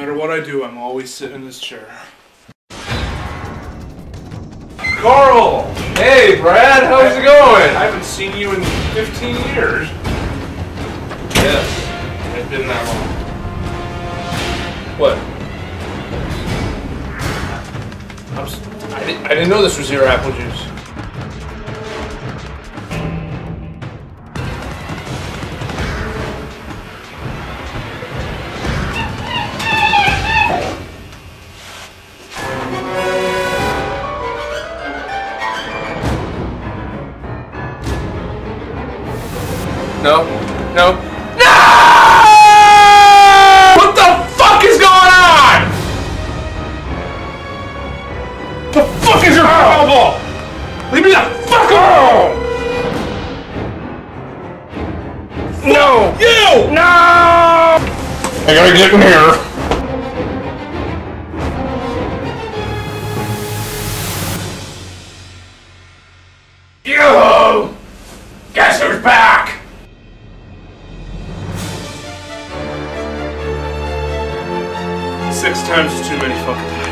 matter what I do, I'm always sitting in this chair. Carl! Hey, Brad! How's it going? I haven't seen you in 15 years. Yes, it's been that long. What? I didn't know this was your apple juice. No, no, no! What the fuck is going on? The fuck is your problem? Leave me the fuck alone! No! You! No! I gotta get in here. Yo! Guess who's back? Six times is too many fucking times.